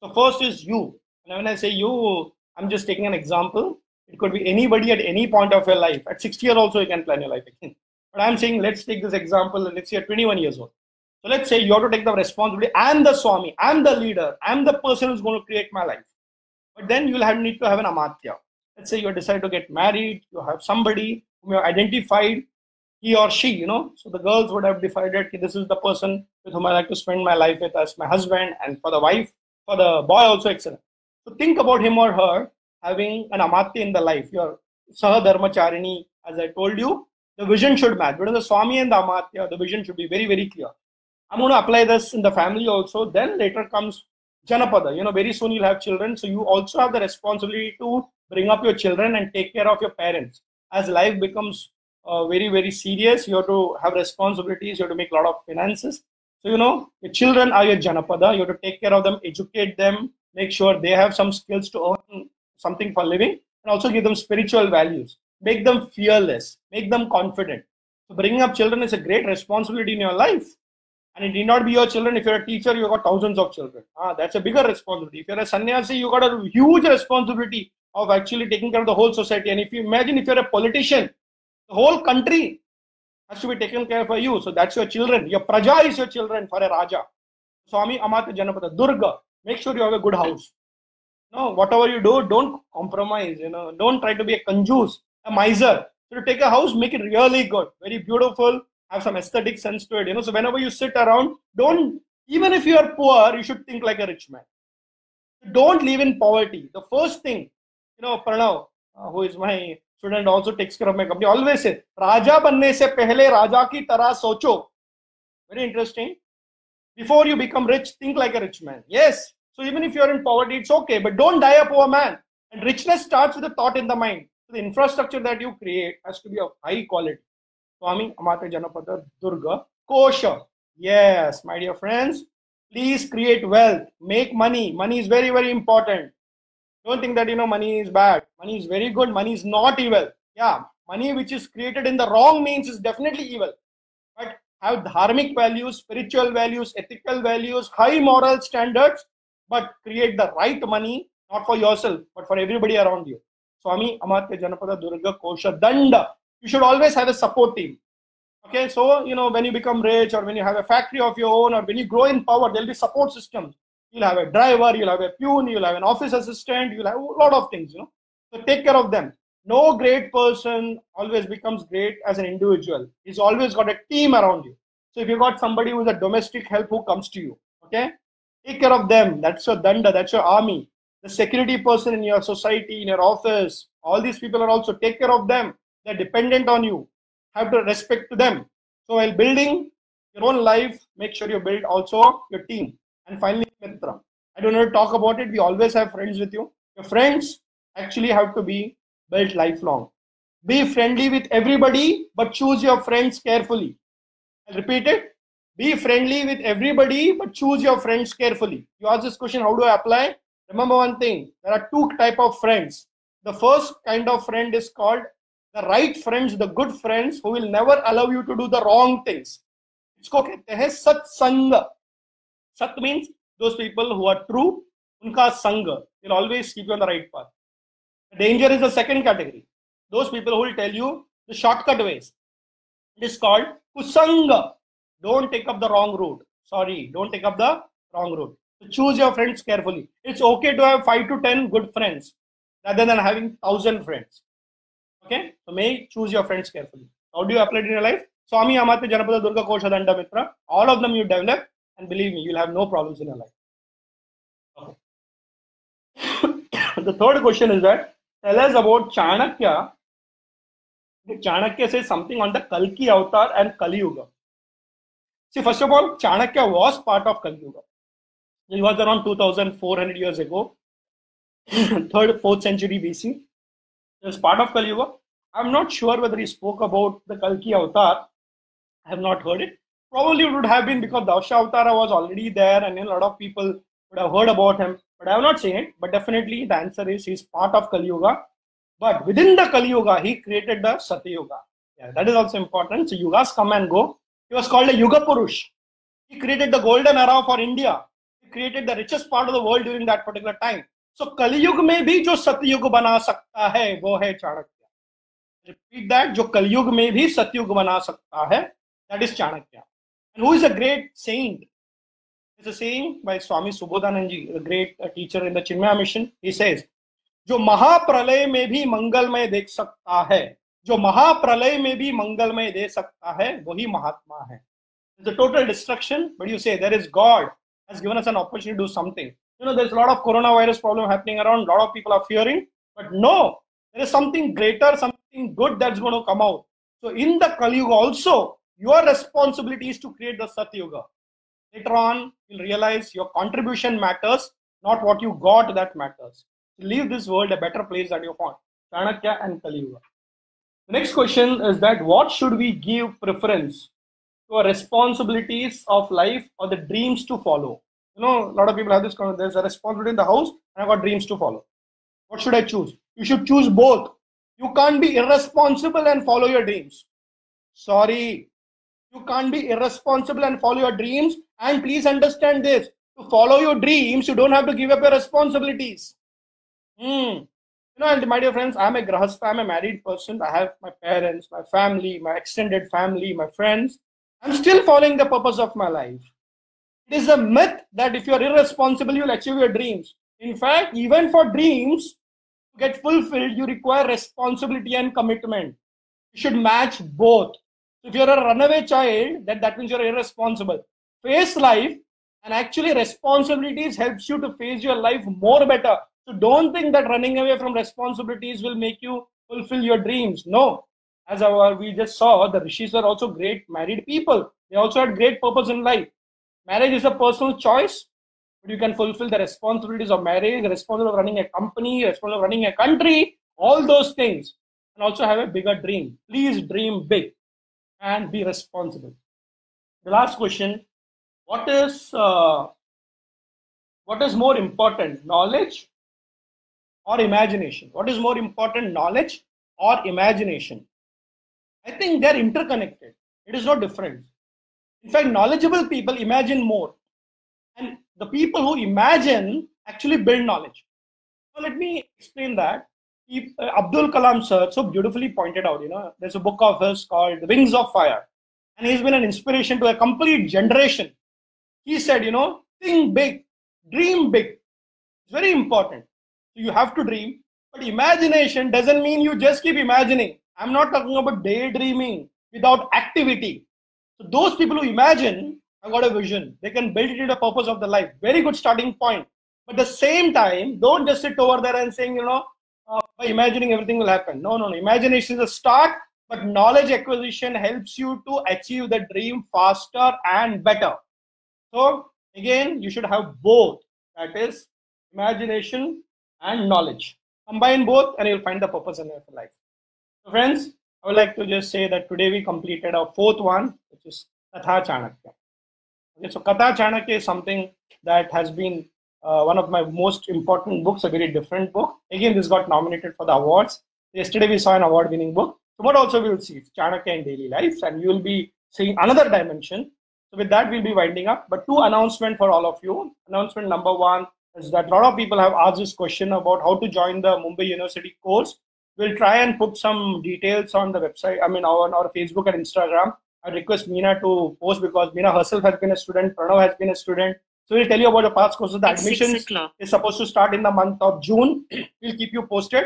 So first is you. And when I say you, I'm just taking an example. It could be anybody at any point of your life. At sixty years also, you can plan your life again. But I'm saying, let's take this example, and let's say you're twenty-one years old. So let's say you have to take the responsibility. I'm the Swami, I'm the leader, I'm the person who's going to create my life. But then you'll have need to have an Amatya. Let's say you decide to get married, you have somebody whom you have identified, he or she, you know. So the girls would have decided, okay, this is the person with whom I like to spend my life with as my husband, and for the wife, for the boy also, excellent. So think about him or her having an Amatya in the life. Your Saha Dharmacharini, as I told you, the vision should match. Between the Swami and the Amatya, the vision should be very, very clear. I'm going to apply this in the family also. Then later comes Janapada. You know, very soon you'll have children. So you also have the responsibility to bring up your children and take care of your parents. As life becomes uh, very, very serious, you have to have responsibilities. You have to make a lot of finances. So, you know, your children are your Janapada. You have to take care of them, educate them, make sure they have some skills to earn something for living, and also give them spiritual values. Make them fearless. Make them confident. So bringing up children is a great responsibility in your life. And it need not be your children. If you're a teacher, you've got thousands of children. Ah, that's a bigger responsibility. If you're a sannyasi, you've got a huge responsibility of actually taking care of the whole society. And if you imagine, if you're a politician, the whole country has to be taken care of for you. So that's your children. Your praja is your children for a raja. Swami, Amatya, Janapada, Durga. Make sure you have a good house. No, whatever you do, don't compromise. You know, don't try to be a conjuice, a miser. So to take a house, make it really good, very beautiful. Have some aesthetic sense to it, you know. So whenever you sit around, don't, even if you are poor, you should think like a rich man. Don't live in poverty. The first thing, you know, Pranav, uh, who is my student, also takes care of my company, always says, Raja banne se pehle Raja ki tarah socho. Very interesting. Before you become rich, think like a rich man. Yes. So even if you are in poverty, it's okay, but don't die a poor man. And richness starts with a thought in the mind. So the infrastructure that you create has to be of high quality. Swami, Amatya, Janapada, Durga, Kosha. Yes, my dear friends, please create wealth, make money. Money is very, very important. Don't think that, you know, money is bad. Money is very good. Money is not evil. Yeah, money which is created in the wrong means is definitely evil. But have dharmic values, spiritual values, ethical values, high moral standards, but create the right money, not for yourself, but for everybody around you. Swami, Amatya, Janapada, Durga, Kosha, Danda. You should always have a support team. Okay, so, you know, when you become rich or when you have a factory of your own or when you grow in power, there'll be support systems. You'll have a driver, you'll have a peon, you'll have an office assistant, you'll have a lot of things, you know. So take care of them. No great person always becomes great as an individual. He's always got a team around you. So if you've got somebody who's a domestic help who comes to you, okay, take care of them. That's your danda, that's your army. The security person in your society, in your office, all these people are also, take care of them. They're dependent on you. Have to respect to them. So while building your own life, make sure you build also your team. And finally, Mitra. I don't want to talk about it. We always have friends with you. Your friends actually have to be built lifelong. Be friendly with everybody, but choose your friends carefully. I'll repeat it. Be friendly with everybody, but choose your friends carefully. You ask this question, how do I apply? Remember one thing. There are two types of friends. The first kind of friend is called the right friends, the good friends who will never allow you to do the wrong things. It's called Sat Sangha. Sat means those people who are true, unka Sangha. They'll always keep you on the right path. The danger is the second category. Those people who will tell you the shortcut ways. It is called Kusanga. Don't take up the wrong route. Sorry, don't take up the wrong route. So choose your friends carefully. It's okay to have five to ten good friends rather than having one thousand friends. Okay, so make choose your friends carefully. How do you apply it in your life? Swami, Amatya, Janapada, Durga, Kosha, Danda, Mitra. All of them you develop And believe me, you'll have no problems in your life. Okay. The third question is that, tell us about Chanakya. Chanakya says something on the Kalki avatar and Kali Yuga. See, first of all, Chanakya was part of Kali Yuga. It was around two thousand four hundred years ago, third, fourth century B C. It was part of Kali Yuga. I'm not sure whether he spoke about the Kalki avatar. I have not heard it. Probably it would have been because Daksha Avatara was already there and a lot of people would have heard about him. But I have not seen it. But definitely the answer is he is part of Kali Yuga. But within the Kali Yuga, he created the Satya Yuga. Yeah, that is also important. So Yugas come and go. He was called a Yuga Purush. He created the golden era for India. He created the richest part of the world during that particular time. So Kali Yuga mein bhi jo Satya Yuga bana sakta hai, wo hai Chanakya. Repeat that. Jo Kali Yuga mein bhi Satya Yuga bana sakta hai, that is Chanakya. And who is a great saint? It's a saying by Swami Subodhananji, a great uh, teacher in the Chinmaya Mission. He says, जो महाप्रलय में भी मंगलमय देख सकता है, जो महाप्रलय में भी मंगलमय दे सकता है, वही महात्मा है. It's a total destruction, but you say there is God has given us an opportunity to do something. You know, there's a lot of coronavirus problem happening around. A lot of people are fearing, but no, there is something greater, something good that's going to come out. So in the Kali Yuga also, your responsibility is to create the Satya Yuga. Later on, you'll realize your contribution matters, not what you got that matters. Leave this world a better place than you found. Chanakya and Kali Yuga. The next question is that what should we give preference to, our responsibilities of life or the dreams to follow? You know, a lot of people have this comment, there's a responsibility in the house and I've got dreams to follow. What should I choose? You should choose both. You can't be irresponsible and follow your dreams. Sorry. You can't be irresponsible and follow your dreams. And please understand this. To follow your dreams, you don't have to give up your responsibilities. Mm. You know, and my dear friends, I'm a grahastha, I'm a married person, I have my parents, my family, my extended family, my friends. I'm still following the purpose of my life. It is a myth that if you're irresponsible, you'll achieve your dreams. In fact, even for dreams to get fulfilled, you require responsibility and commitment. You should match both. So if you're a runaway child, then that means you're irresponsible. Face life, and actually responsibilities helps you to face your life more better. So don't think that running away from responsibilities will make you fulfill your dreams. No. As our, we just saw, the rishis are also great married people. They also had great purpose in life. Marriage is a personal choice, but you can fulfill the responsibilities of marriage, the responsibility of running a company, the responsibility of running a country, all those things. And also have a bigger dream. Please dream big and be responsible. The last question, what is, uh, what is more important, knowledge or imagination? What is more important, knowledge or imagination? I think they're interconnected. It is no difference. In fact, knowledgeable people imagine more. And the people who imagine actually build knowledge. So let me explain that. If, uh, Abdul Kalam sir so beautifully pointed out, you know, there's a book of his called The Wings of Fire. And he's been an inspiration to a complete generation. He said, you know, think big, dream big. It's very important. You have to dream, but imagination doesn't mean you just keep imagining. I'm not talking about daydreaming without activity. So those people who imagine, I've got a vision. They can build it into the purpose of their life. Very good starting point. But at the same time, don't just sit over there and saying, you know, uh, by imagining everything will happen. No, no, no. Imagination is a start, but knowledge acquisition helps you to achieve the dream faster and better. So again, you should have both. That is imagination and knowledge. Combine both and you'll find the purpose in your life. So friends, I would like to just say that today we completed our fourth one, which is Katha Chanakya. Okay, so Katha Chanakya is something that has been uh, one of my most important books, a very different book. Again, this got nominated for the awards. Yesterday we saw an award winning book. Tomorrow also we will see Chanakya in daily life, and you will be seeing another dimension. So with that, we'll be winding up. But two announcements for all of you. Announcement number one is that a lot of people have asked this question about how to join the Mumbai University course. We'll try and put some details on the website, I mean on our Facebook and Instagram. I request Meena to post because Meena herself has been a student, Pranav has been a student. So we'll tell you about the past courses. The admissions is supposed to start in the month of June. We'll keep you posted.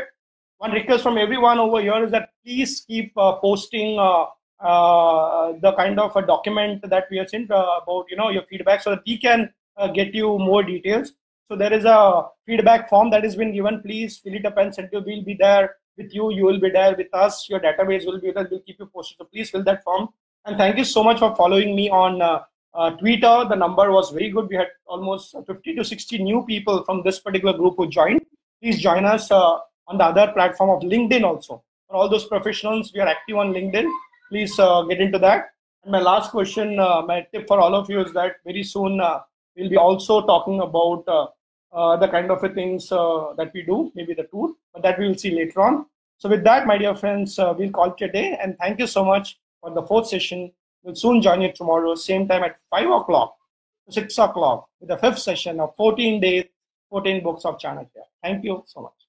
One request from everyone over here is that please keep uh, posting uh, uh, the kind of a document that we have sent uh, about, you know, your feedback, so that we can uh, get you more details. So there is a feedback form that has been given. Please fill it up and send you. We'll be there with you. You will be there with us. Your database will be there. We'll keep you posted. So please fill that form. And thank you so much for following me on uh, uh, Twitter. The number was very good. We had almost fifty to sixty new people from this particular group who joined. Please join us uh, on the other platform of LinkedIn also. For all those professionals, we are active on LinkedIn. Please uh, get into that. And my last question, uh, my tip for all of you is that very soon uh, we'll be also talking about uh, uh, the kind of things uh, that we do, maybe the tour, but that we will see later on. So with that, my dear friends, uh, we'll call it today. And thank you so much for the fourth session. We'll soon join you tomorrow, same time at five o'clock to six o'clock, with the fifth session of fourteen days, fourteen books of Chanakya. Thank you so much.